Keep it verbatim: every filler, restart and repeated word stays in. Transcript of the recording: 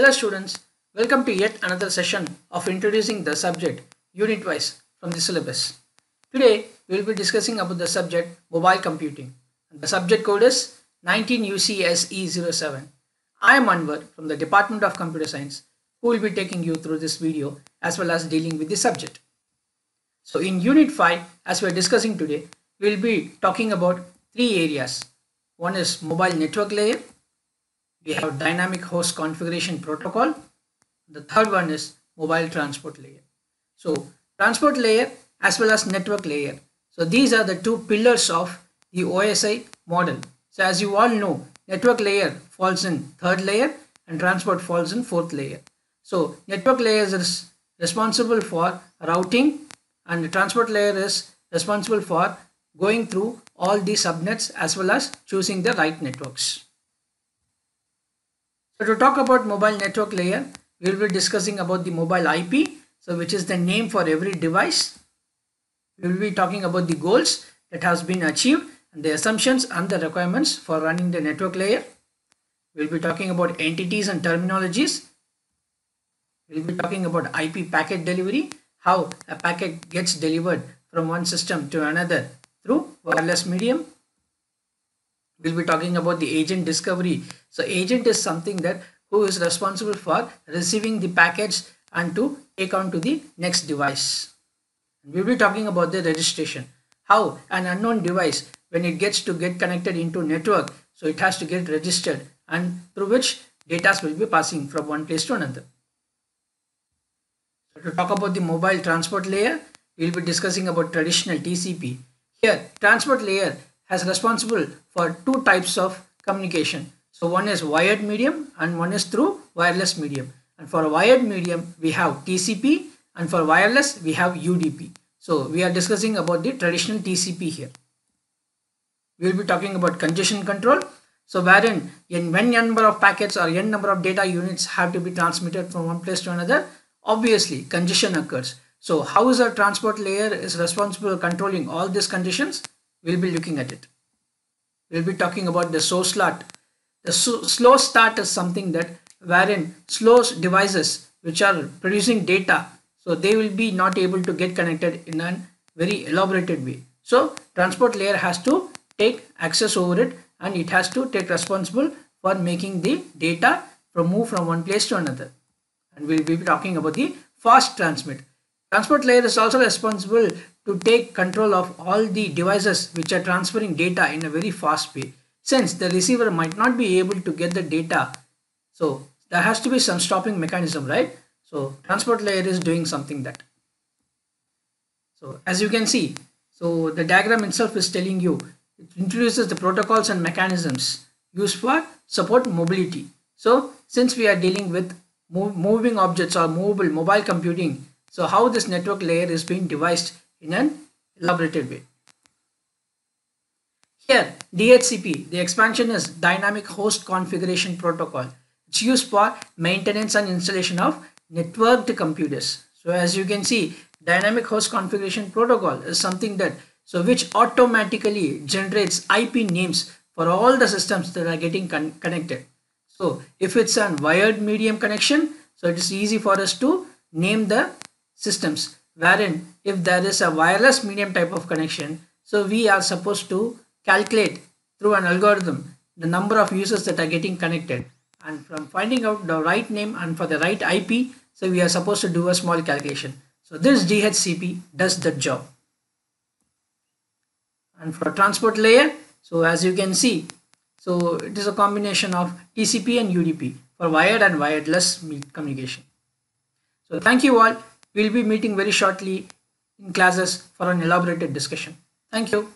Hello students, welcome to yet another session of introducing the subject unit wise from the syllabus. Today we will be discussing about the subject mobile computing. The subject code is nineteen U C S E zero seven. I am Anwar from the Department of Computer Science who will be taking you through this video as well as dealing with the subject. So in unit five, as we are discussing today, we will be talking about three areas. One is mobile network layer. We have dynamic host configuration protocol. The third one is mobile transport layer. So transport layer as well as network layer. So these are the two pillars of the O S I model. So as you all know, network layer falls in third layer and transport falls in fourth layer. So network layer is responsible for routing and the transport layer is responsible for going through all the subnets as well as choosing the right networks. So to talk about mobile network layer, we will be discussing about the mobile I P, so which is the name for every device. We will be talking about the goals that has been achieved and the assumptions and the requirements for running the network layer. We will be talking about entities and terminologies. We will be talking about I P packet delivery, how a packet gets delivered from one system to another through wireless medium. We'll be talking about the agent discovery. So agent is something that who is responsible for receiving the packets and to take on to the next device. We'll be talking about the registration, how an unknown device, when it gets to get connected into network, so it has to get registered and through which data will be passing from one place to another. So to talk about the mobile transport layer, we'll be discussing about traditional T C P. Here transport layer has responsible for two types of communication. So one is wired medium and one is through wireless medium. And for wired medium, we have T C P and for wireless, we have U D P. So we are discussing about the traditional T C P here. We will be talking about congestion control. So wherein when n number of packets or n number of data units have to be transmitted from one place to another, obviously congestion occurs. So how is our transport layer is responsible for controlling all these conditions? We'll be looking at it. We'll be talking about the slow start. The so, slow start is something that wherein slow devices which are producing data, so they will be not able to get connected in a very elaborated way. So transport layer has to take access over it and it has to take responsible for making the data from move from one place to another. And we'll be talking about the fast transmit. Transport layer is also responsible to take control of all the devices which are transferring data in a very fast way. Since the receiver might not be able to get the data, so there has to be some stopping mechanism, right? So transport layer is doing something that. So as you can see, so the diagram itself is telling you, it introduces the protocols and mechanisms used for support mobility. So since we are dealing with mov moving objects or mobile, mobile computing, so how this network layer is being devised in an elaborated way. Here D H C P, the expansion is dynamic host configuration protocol. It's used for maintenance and installation of networked computers. So as you can see, dynamic host configuration protocol is something that so which automatically generates I P names for all the systems that are getting con connected. So if it's a wired medium connection, so it is easy for us to name the systems, wherein if there is a wireless medium type of connection, so we are supposed to calculate through an algorithm the number of users that are getting connected, and from finding out the right name and for the right I P, so we are supposed to do a small calculation. So this D H C P does the job. And for transport layer, so as you can see, so it is a combination of T C P and U D P for wired and wireless communication. So thank you all. We'll be meeting very shortly in classes for an elaborated discussion. Thank you.